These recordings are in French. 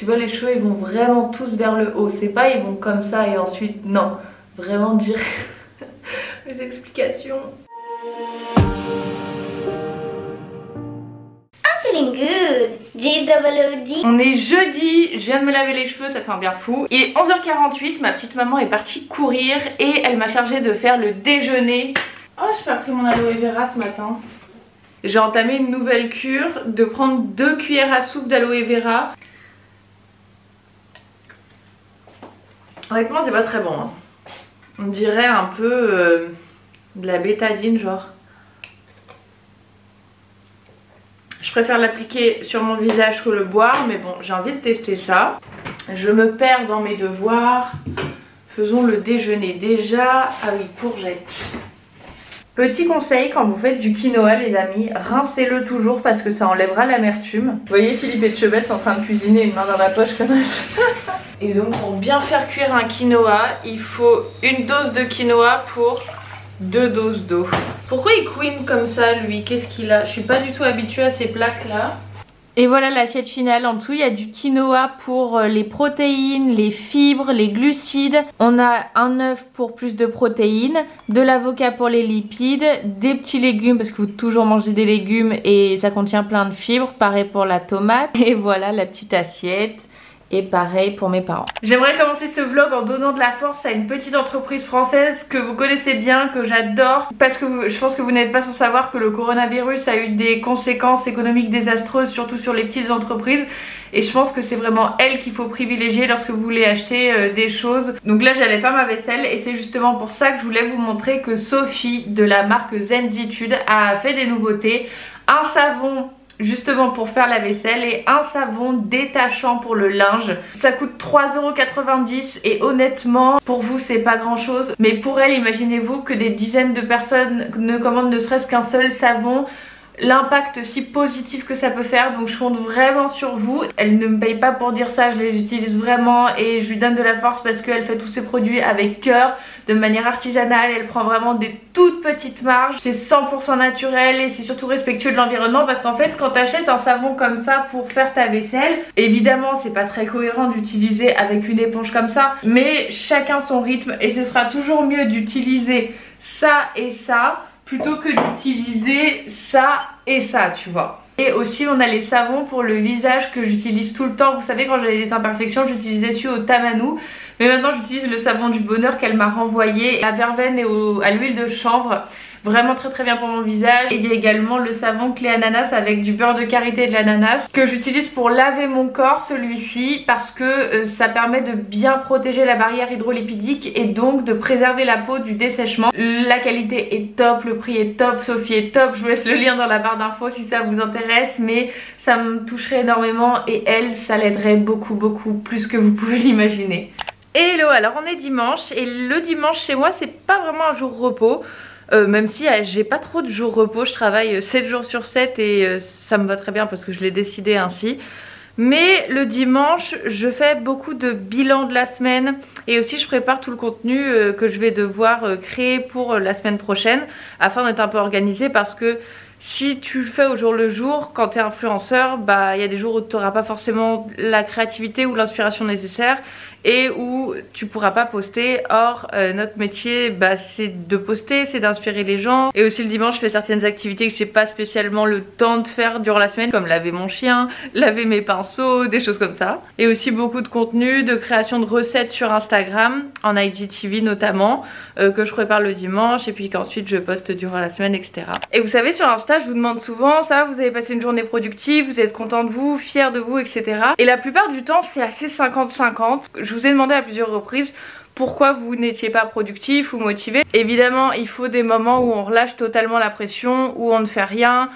Tu vois, les cheveux ils vont vraiment tous vers le haut, c'est pas ils vont comme ça et ensuite non, vraiment dire les explications. On est jeudi, je viens de me laver les cheveux, ça fait un bien fou. Il est 11h48, ma petite maman est partie courir et elle m'a chargée de faire le déjeuner. Oh, j'ai pas pris mon aloe vera ce matin. J'ai entamé une nouvelle cure de prendre 2 cuillères à soupe d'aloe vera. Honnêtement, c'est pas très bon. Hein. On dirait un peu de la bétadine, genre. Je préfère l'appliquer sur mon visage que le boire, mais bon, j'ai envie de tester ça. Je me perds dans mes devoirs. Faisons le déjeuner déjà. Ah oui, courgettes. Petit conseil, quand vous faites du quinoa, les amis, rincez-le toujours parce que ça enlèvera l'amertume. Vous voyez Philippe Etchebest en train de cuisiner, une main dans la poche comme ça. Et donc, pour bien faire cuire un quinoa, il faut une dose de quinoa pour 2 doses d'eau. Pourquoi il couine comme ça lui? Qu'est-ce qu'il a? Je suis pas du tout habituée à ces plaques là. Et voilà l'assiette finale. En dessous il y a du quinoa pour les protéines, les fibres, les glucides. On a un œuf pour plus de protéines, de l'avocat pour les lipides, des petits légumes parce que vous toujours mangez des légumes et ça contient plein de fibres. Pareil pour la tomate. Et voilà la petite assiette. Et pareil pour mes parents. J'aimerais commencer ce vlog en donnant de la force à une petite entreprise française que vous connaissez bien, que j'adore, parce que je pense que vous n'êtes pas sans savoir que le coronavirus a eu des conséquences économiques désastreuses, surtout sur les petites entreprises. Et je pense que c'est vraiment elle qu'il faut privilégier lorsque vous voulez acheter des choses. Donc là j'allais faire ma vaisselle et c'est justement pour ça que je voulais vous montrer que Sophie de la marque Zenzitude a fait des nouveautés. Un savon justement pour faire la vaisselle et un savon détachant pour le linge. Ça coûte 3,90€ et honnêtement pour vous c'est pas grand chose, mais pour elle imaginez-vous que des dizaines de personnes ne commandent ne serait-ce qu'un seul savon, l'impact si positif que ça peut faire. Donc je compte vraiment sur vous. Elle ne me paye pas pour dire ça, je les utilise vraiment et je lui donne de la force parce qu'elle fait tous ses produits avec cœur, de manière artisanale. Elle prend vraiment des toutes petites marges, c'est 100% naturel et c'est surtout respectueux de l'environnement parce qu'en fait quand t'achètes un savon comme ça pour faire ta vaisselle, évidemment c'est pas très cohérent d'utiliser avec une éponge comme ça, mais chacun son rythme et ce sera toujours mieux d'utiliser ça et ça plutôt que d'utiliser ça et ça, tu vois. Et aussi on a les savons pour le visage que j'utilise tout le temps. Vous savez, quand j'avais des imperfections j'utilisais celui au Tamanu, mais maintenant j'utilise le savon du bonheur qu'elle m'a renvoyé à verveine et à l'huile de chanvre. Vraiment très très bien pour mon visage. Et il y a également le savon clé ananas avec du beurre de karité et de l'ananas que j'utilise pour laver mon corps, celui-ci, parce que ça permet de bien protéger la barrière hydrolipidique et donc de préserver la peau du dessèchement. La qualité est top, le prix est top, Sophie est top. Je vous laisse le lien dans la barre d'infos si ça vous intéresse, mais ça me toucherait énormément et elle, ça l'aiderait beaucoup beaucoup plus que vous pouvez l'imaginer. Hello, alors on est dimanche et le dimanche chez moi c'est pas vraiment un jour repos. Même si j'ai pas trop de jours repos, je travaille 7 jours sur 7 et ça me va très bien parce que je l'ai décidé ainsi. Mais le dimanche, je fais beaucoup de bilans de la semaine et aussi je prépare tout le contenu que je vais devoir créer pour la semaine prochaine afin d'être un peu organisée parce que si tu le fais au jour le jour, quand t'es influenceur, bah il y a des jours où t'auras pas forcément la créativité ou l'inspiration nécessaire et où tu pourras pas poster. Or notre métier bah c'est de poster, c'est d'inspirer les gens. Et aussi le dimanche je fais certaines activités que j'ai pas spécialement le temps de faire durant la semaine, comme laver mon chien, laver mes pinceaux, des choses comme ça. Et aussi beaucoup de contenu, de création de recettes sur Instagram, en IGTV notamment, que je prépare le dimanche et puis qu'ensuite je poste durant la semaine, etc. Et vous savez, sur Insta je vous demande souvent ça, vous avez passé une journée productive, vous êtes content de vous, fier de vous, etc. Et la plupart du temps c'est assez 50-50. Je vous ai demandé à plusieurs reprises pourquoi vous n'étiez pas productif ou motivé. Évidemment il faut des moments où on relâche totalement la pression, où on ne fait rien,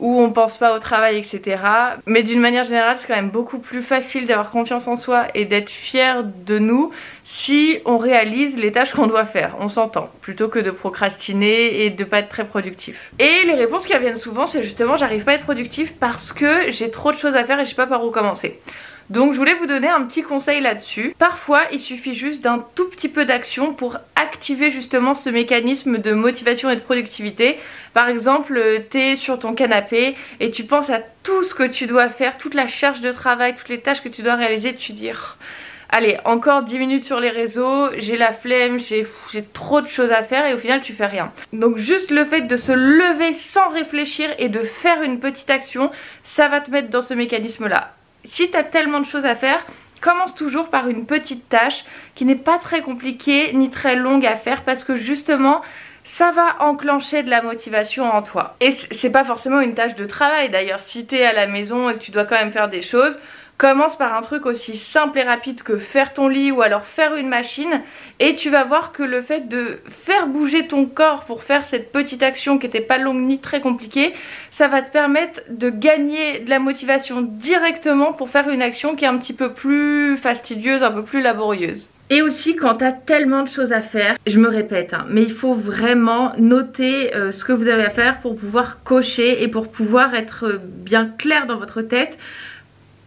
où on pense pas au travail, etc. Mais d'une manière générale c'est quand même beaucoup plus facile d'avoir confiance en soi et d'être fier de nous si on réalise les tâches qu'on doit faire, on s'entend, plutôt que de procrastiner et de pas être très productif. Et les réponses qui reviennent souvent c'est justement j'arrive pas à être productif parce que j'ai trop de choses à faire et je sais pas par où commencer. Donc je voulais vous donner un petit conseil là-dessus. Parfois il suffit juste d'un tout petit peu d'action pour activer justement ce mécanisme de motivation et de productivité. Par exemple, t'es sur ton canapé et tu penses à tout ce que tu dois faire, toute la charge de travail, toutes les tâches que tu dois réaliser, tu dis allez, encore 10 minutes sur les réseaux, j'ai la flemme, j'ai trop de choses à faire, et au final tu fais rien. Donc juste le fait de se lever sans réfléchir et de faire une petite action, ça va te mettre dans ce mécanisme là. Si t'as tellement de choses à faire, commence toujours par une petite tâche qui n'est pas très compliquée ni très longue à faire, parce que justement ça va enclencher de la motivation en toi. Et c'est pas forcément une tâche de travail d'ailleurs, si t'es à la maison et que tu dois quand même faire des choses, commence par un truc aussi simple et rapide que faire ton lit ou alors faire une machine, et tu vas voir que le fait de faire bouger ton corps pour faire cette petite action qui n'était pas longue ni très compliquée, ça va te permettre de gagner de la motivation directement pour faire une action qui est un petit peu plus fastidieuse, un peu plus laborieuse. Et aussi, quand t'as tellement de choses à faire, je me répète, hein, mais il faut vraiment noter ce que vous avez à faire pour pouvoir cocher et pour pouvoir être bien clair dans votre tête.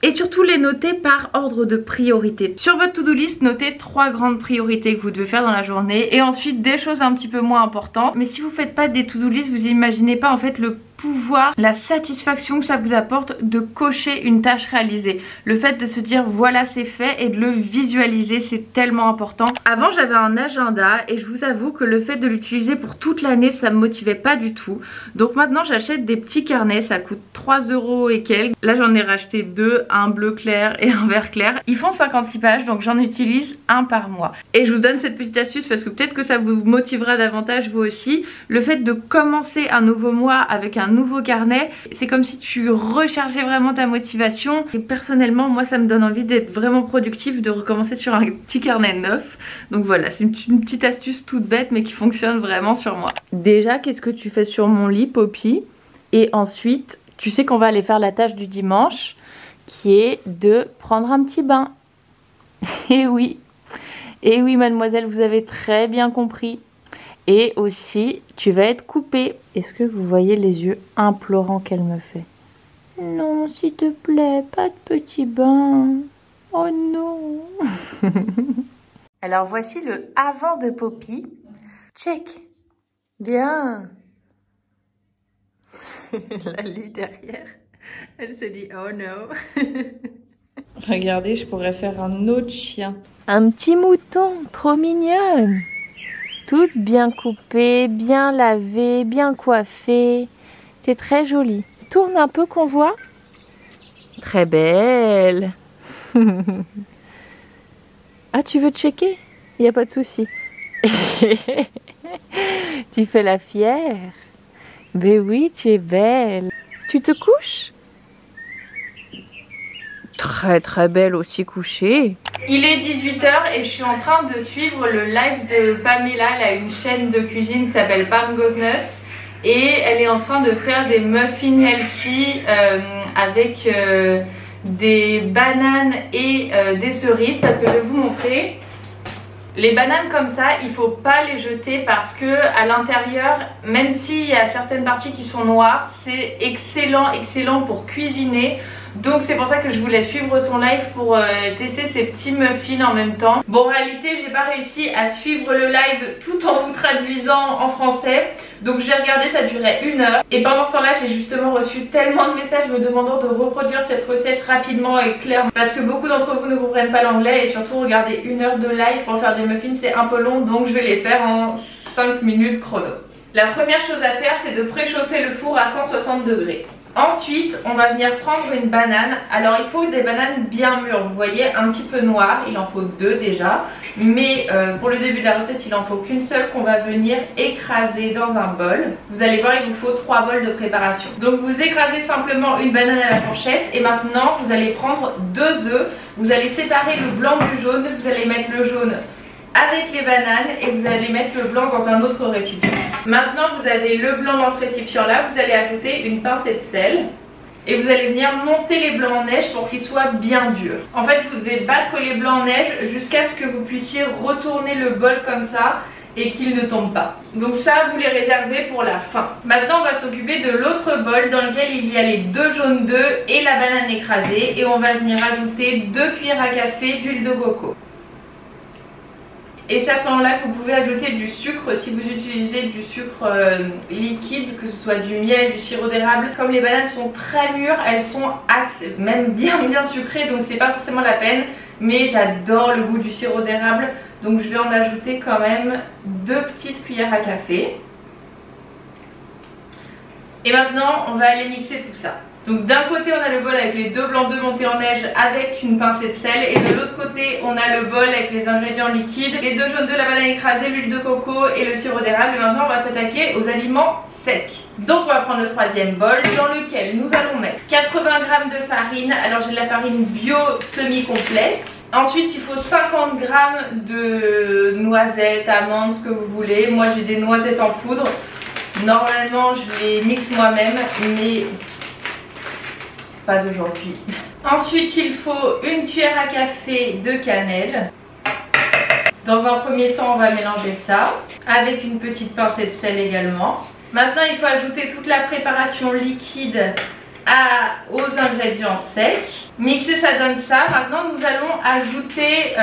Et surtout les noter par ordre de priorité. Sur votre to-do list, notez 3 grandes priorités que vous devez faire dans la journée, et ensuite des choses un petit peu moins importantes. Mais si vous ne faites pas des to-do list, vous imaginez pas en fait le pouvoir, la satisfaction que ça vous apporte de cocher une tâche réalisée. Le fait de se dire voilà, c'est fait, et de le visualiser, c'est tellement important. Avant j'avais un agenda et je vous avoue que le fait de l'utiliser pour toute l'année, ça me motivait pas du tout. Donc maintenant j'achète des petits carnets, ça coûte 3 € et quelques. Là j'en ai racheté 2, un bleu clair et un vert clair. Ils font 56 pages donc j'en utilise un par mois. Et je vous donne cette petite astuce parce que peut-être que ça vous motivera davantage vous aussi. Le fait de commencer un nouveau mois avec un nouveau carnet, c'est comme si tu rechargeais vraiment ta motivation, et personnellement moi ça me donne envie d'être vraiment productif, de recommencer sur un petit carnet neuf. Donc voilà, c'est une petite astuce toute bête mais qui fonctionne vraiment sur moi. Déjà, qu'est-ce que tu fais sur mon lit, Poppy? Et ensuite tu sais qu'on va aller faire la tâche du dimanche qui est de prendre un petit bain. Et oui, et oui mademoiselle, vous avez très bien compris. Et aussi, tu vas être coupée. Est-ce que vous voyez les yeux implorants qu'elle me fait? Non, s'il te plaît, pas de petit bain. Oh non. Alors voici le avant de Poppy. Check. Bien. Lali derrière, elle se dit oh non. Regardez, je pourrais faire un autre chien. Un petit mouton, trop mignonne. Toute bien coupée, bien lavée, bien coiffée. T'es très jolie. Tourne un peu qu'on voit. Très belle. Ah, tu veux checker? Il n'y a pas de souci. Tu fais la fière. Mais oui, tu es belle. Tu te couches? Très très belle aussi couchée. Il est 18 h et je suis en train de suivre le live de Pamela. Elle a une chaîne de cuisine qui s'appelle Pam Goes Nuts et elle est en train de faire des muffins healthy avec des bananes et des cerises, parce que je vais vous montrer. Les bananes comme ça, il faut pas les jeter parce que à l'intérieur, même s'il y a certaines parties qui sont noires, c'est excellent, excellent pour cuisiner. Donc c'est pour ça que je voulais suivre son live pour tester ces petits muffins en même temps. Bon, en réalité j'ai pas réussi à suivre le live tout en vous traduisant en français. Donc j'ai regardé, ça durait 1 heure. Et pendant ce temps là j'ai justement reçu tellement de messages me demandant de reproduire cette recette rapidement et clairement, parce que beaucoup d'entre vous ne comprennent pas l'anglais. Et surtout regarder 1 heure de live pour faire des muffins, c'est un peu long. Donc je vais les faire en 5 minutes chrono. La première chose à faire, c'est de préchauffer le four à 160 degrés. Ensuite, on va venir prendre une banane. Alors il faut des bananes bien mûres, vous voyez, un petit peu noires, il en faut 2 déjà. Mais pour le début de la recette, il en faut qu'une seule qu'on va venir écraser dans un bol. Vous allez voir, il vous faut 3 bols de préparation. Donc vous écrasez simplement une banane à la fourchette et maintenant vous allez prendre 2 œufs. Vous allez séparer le blanc du jaune, vous allez mettre le jaune avec les bananes et vous allez mettre le blanc dans un autre récipient. Maintenant vous avez le blanc dans ce récipient là, vous allez ajouter une pincée de sel et vous allez venir monter les blancs en neige pour qu'ils soient bien durs. En fait vous devez battre les blancs en neige jusqu'à ce que vous puissiez retourner le bol comme ça et qu'il ne tombe pas. Donc ça, vous les réservez pour la fin. Maintenant, on va s'occuper de l'autre bol dans lequel il y a les deux jaunes d'œufs et la banane écrasée. Et on va venir ajouter 2 cuillères à café d'huile de coco. Et c'est à ce moment-là que vous pouvez ajouter du sucre si vous utilisez du sucre liquide, que ce soit du miel, du sirop d'érable. Comme les bananes sont très mûres, elles sont assez, même bien sucrées, donc c'est pas forcément la peine. Mais j'adore le goût du sirop d'érable, donc je vais en ajouter quand même 2 petites cuillères à café. Et maintenant, on va aller mixer tout ça. Donc d'un côté on a le bol avec les deux blancs d'œufs montés en neige avec une pincée de sel, et de l'autre côté on a le bol avec les ingrédients liquides, les deux jaunes d'œufs, la banane écrasée, l'huile de coco et le sirop d'érable. Et maintenant on va s'attaquer aux aliments secs. Donc on va prendre le troisième bol dans lequel nous allons mettre 80 g de farine. Alors j'ai de la farine bio semi-complète. Ensuite il faut 50 g de noisettes, amandes, ce que vous voulez. Moi j'ai des noisettes en poudre. Normalement je les mixe moi-même, mais pas aujourd'hui. Ensuite il faut une cuillère à café de cannelle. Dans un premier temps on va mélanger ça avec une petite pincée de sel également. Maintenant il faut ajouter toute la préparation liquide aux ingrédients secs. Mixer, ça donne ça. Maintenant nous allons ajouter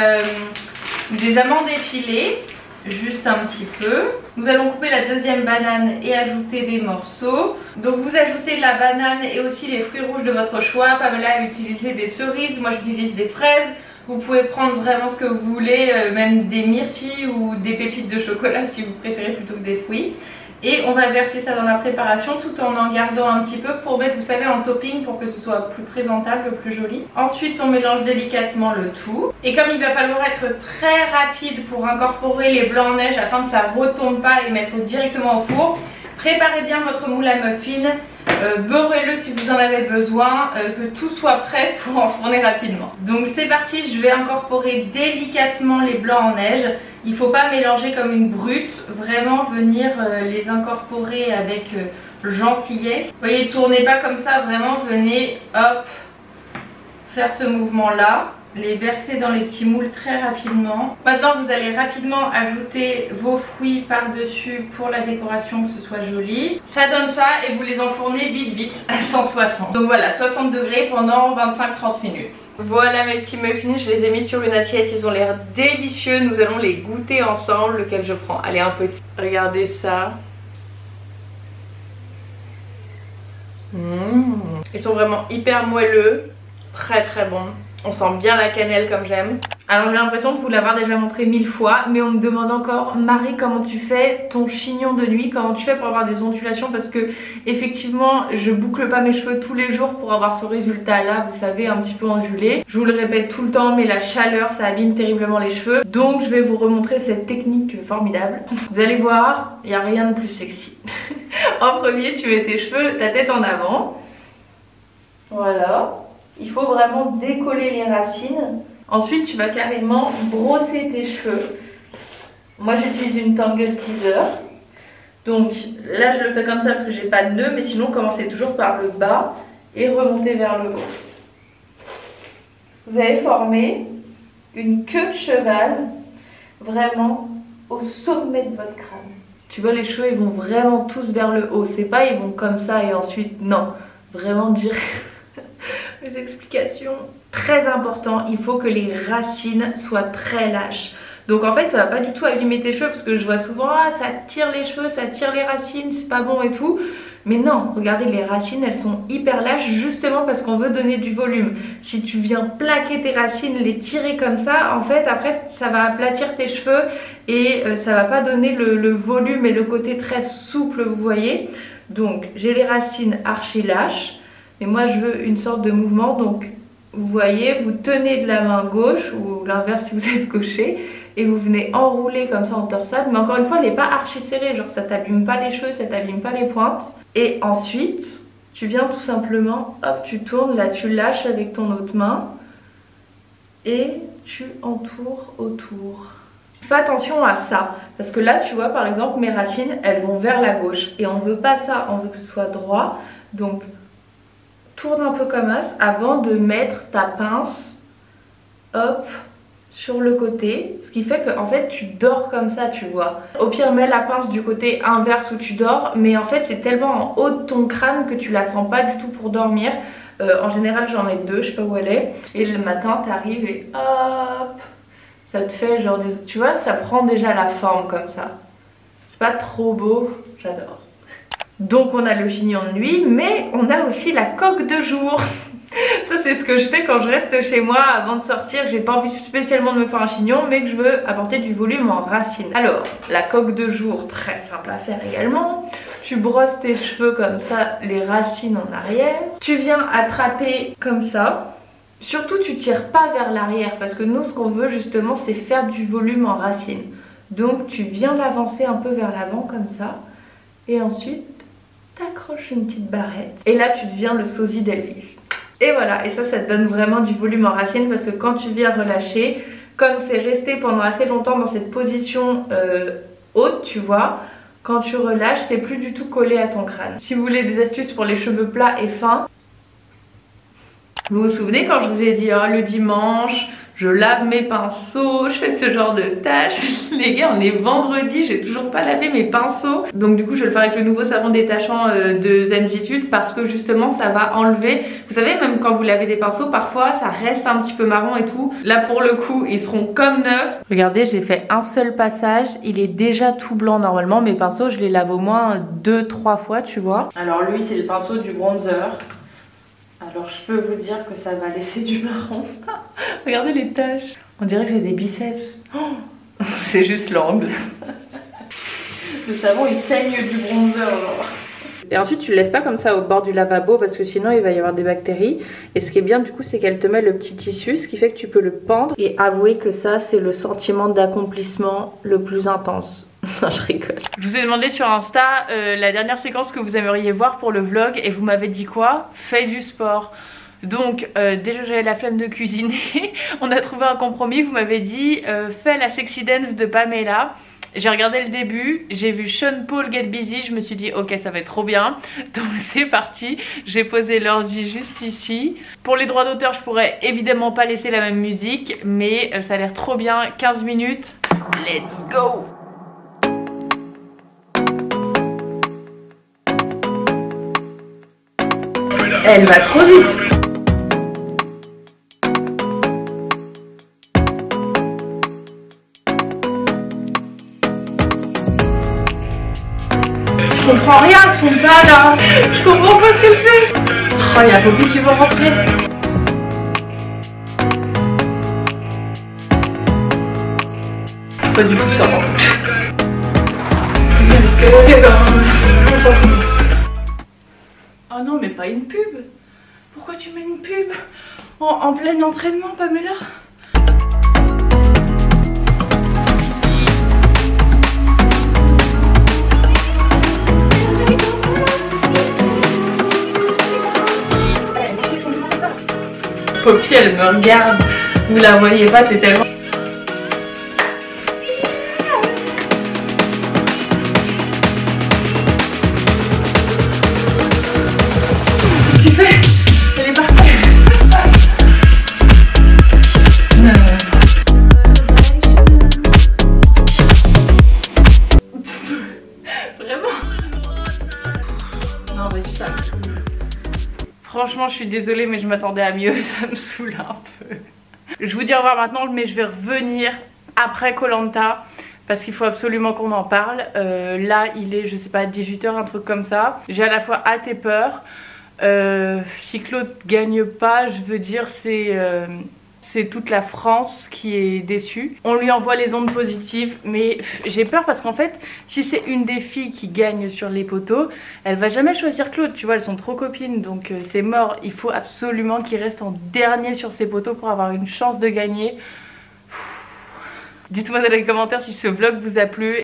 des amandes effilées, juste un petit peu. Nous allons couper la deuxième banane et ajouter des morceaux. Donc vous ajoutez la banane et aussi les fruits rouges de votre choix. Pamela a utilisé des cerises, moi j'utilise des fraises. Vous pouvez prendre vraiment ce que vous voulez, même des myrtilles ou des pépites de chocolat si vous préférez plutôt que des fruits. Et on va verser ça dans la préparation tout en gardant un petit peu pour mettre, vous savez, en topping pour que ce soit plus présentable, plus joli. Ensuite on mélange délicatement le tout. Et comme il va falloir être très rapide pour incorporer les blancs en neige afin que ça ne retombe pas et mettre directement au four, préparez bien votre moule à muffins, beurrez-le si vous en avez besoin, que tout soit prêt pour enfourner rapidement. Donc c'est parti, je vais incorporer délicatement les blancs en neige. Il ne faut pas mélanger comme une brute, vraiment venir les incorporer avec gentillesse. Vous voyez, tournez pas comme ça, vraiment venez, hop, faire ce mouvement-là. Les verser dans les petits moules très rapidement. Maintenant vous allez rapidement ajouter vos fruits par-dessus pour la décoration, que ce soit joli. Ça donne ça et vous les enfournez vite à 160. Donc voilà, 60 degrés pendant 25-30 minutes. Voilà mes petits muffins, je les ai mis sur une assiette, ils ont l'air délicieux. Nous allons les goûter ensemble. Lequel je prends? Allez, un petit. Regardez ça. Ils sont vraiment hyper moelleux, très bons. On sent bien la cannelle comme j'aime. Alors j'ai l'impression de vous l'avoir déjà montré 1000 fois, mais on me demande encore, Marie, comment tu fais ton chignon de nuit? Comment tu fais pour avoir des ondulations? Parce que effectivement je boucle pas mes cheveux tous les jours pour avoir ce résultat là, vous savez, un petit peu ondulé. Je vous le répète tout le temps, mais la chaleur ça abîme terriblement les cheveux. Donc je vais vous remontrer cette technique formidable. Vous allez voir, il n'y a rien de plus sexy. En premier tu mets tes cheveux, ta tête en avant. Voilà. Il faut vraiment décoller les racines. Ensuite, tu vas carrément brosser tes cheveux. Moi, j'utilise une Tangle Teezer. Donc là, je le fais comme ça parce que j'ai pas de nœud. Mais sinon, commencez toujours par le bas et remontez vers le haut. Vous allez former une queue de cheval vraiment au sommet de votre crâne. Tu vois, les cheveux, ils vont vraiment tous vers le haut. C'est pas, ils vont comme ça et ensuite, non. Vraiment, dire... Mes explications. Très important, il faut que les racines soient très lâches. Donc en fait ça va pas du tout abîmer tes cheveux, parce que je vois souvent, ah, ça tire les cheveux, ça tire les racines, c'est pas bon et tout. Mais non, regardez, les racines elles sont hyper lâches, justement parce qu'on veut donner du volume. Si tu viens plaquer tes racines, les tirer comme ça, en fait après ça va aplatir tes cheveux et ça va pas donner le volume et le côté très souple, vous voyez. Donc j'ai les racines archi lâches. Et moi je veux une sorte de mouvement, donc vous voyez, vous tenez de la main gauche ou l'inverse si vous êtes gaucher et vous venez enrouler comme ça en torsade, mais encore une fois elle n'est pas archi serrée, genre ça t'abîme pas les cheveux, ça t'abîme pas les pointes. Et ensuite tu viens tout simplement, hop, tu tournes, là tu lâches avec ton autre main et tu entoures autour. Fais attention à ça, parce que là tu vois par exemple mes racines elles vont vers la gauche et on veut pas ça, on veut que ce soit droit. Donc tourne un peu comme ça avant de mettre ta pince, hop, sur le côté, ce qui fait que en fait tu dors comme ça, tu vois. Au pire mets la pince du côté inverse où tu dors, mais en fait c'est tellement en haut de ton crâne que tu la sens pas du tout pour dormir. En général j'en ai deux, je sais pas où elle est, et le matin t'arrives et hop, ça te fait genre des... tu vois, ça prend déjà la forme comme ça. C'est pas trop beau, j'adore. Donc on a le chignon de nuit, mais on a aussi la coque de jour. Ça c'est ce que je fais quand je reste chez moi avant de sortir, j'ai pas envie spécialement de me faire un chignon mais que je veux apporter du volume en racine. Alors la coque de jour, très simple à faire également, tu brosses tes cheveux comme ça, les racines en arrière, tu viens attraper comme ça, surtout tu tires pas vers l'arrière parce que nous ce qu'on veut justement c'est faire du volume en racine, donc tu viens l'avancer un peu vers l'avant comme ça et ensuite t'accroches une petite barrette et là tu deviens le sosie d'Elvis. Et voilà, et ça, ça te donne vraiment du volume en racine parce que quand tu viens relâcher, comme c'est resté pendant assez longtemps dans cette position haute, tu vois, quand tu relâches, c'est plus du tout collé à ton crâne. Si vous voulez des astuces pour les cheveux plats et fins, vous vous souvenez quand je vous ai dit oh, le dimanche, je lave mes pinceaux, je fais ce genre de tâches. Les gars, on est vendredi, j'ai toujours pas lavé mes pinceaux. Donc du coup, je vais le faire avec le nouveau savon détachant de Zenzitude parce que justement, ça va enlever. Vous savez, même quand vous lavez des pinceaux, parfois, ça reste un petit peu marron et tout. Là, pour le coup, ils seront comme neufs. Regardez, j'ai fait un seul passage. Il est déjà tout blanc normalement. Mes pinceaux, je les lave au moins 2-3 fois, tu vois. Alors lui, c'est le pinceau du bronzer. Alors je peux vous dire que ça va laisser du marron. Regardez les taches. On dirait que j'ai des biceps. Oh, c'est juste l'angle. Le savon il saigne du bronzer. Genre. Et ensuite tu le laisses pas comme ça au bord du lavabo parce que sinon il va y avoir des bactéries. Et ce qui est bien du coup c'est qu'elle te met le petit tissu, ce qui fait que tu peux le pendre. Et avouez que ça c'est le sentiment d'accomplissement le plus intense. Non, je rigole. Je vous ai demandé sur Insta la dernière séquence que vous aimeriez voir pour le vlog et vous m'avez dit quoi? Fais du sport. Donc déjà j'avais la flemme de cuisiner. On a trouvé un compromis, vous m'avez dit fais la sexy dance de Pamela. J'ai regardé le début, j'ai vu Sean Paul Get Busy, je me suis dit ok ça va être trop bien. Donc c'est parti, j'ai posé l'ordi juste ici. Pour les droits d'auteur je pourrais évidemment pas laisser la même musique, mais ça a l'air trop bien, 15 minutes, let's go. Elle va trop vite. Je comprends rien, ils sont pas là. Je comprends pas ce qu'elle fait. Oh, il y a beaucoup qui vont rentrer. Pas du tout ça. Oh non mais pas une pub. Pourquoi tu mets une pub en plein entraînement, Pamela? Poppy elle me regarde. Vous la voyez pas, c'est tellement... Franchement je suis désolée mais je m'attendais à mieux, ça me saoule un peu. Je vous dis au revoir maintenant mais je vais revenir après Koh Lanta parce qu'il faut absolument qu'on en parle. Là il est je sais pas 18h un truc comme ça. J'ai à la fois hâte et peur. Si Claude gagne pas je veux dire c'est toute la France qui est déçue. On lui envoie les ondes positives, mais j'ai peur parce qu'en fait, si c'est une des filles qui gagne sur les poteaux, elle va jamais choisir Claude, tu vois, elles sont trop copines, donc c'est mort. Il faut absolument qu'il reste en dernier sur ses poteaux pour avoir une chance de gagner. Dites-moi dans les commentaires si ce vlog vous a plu.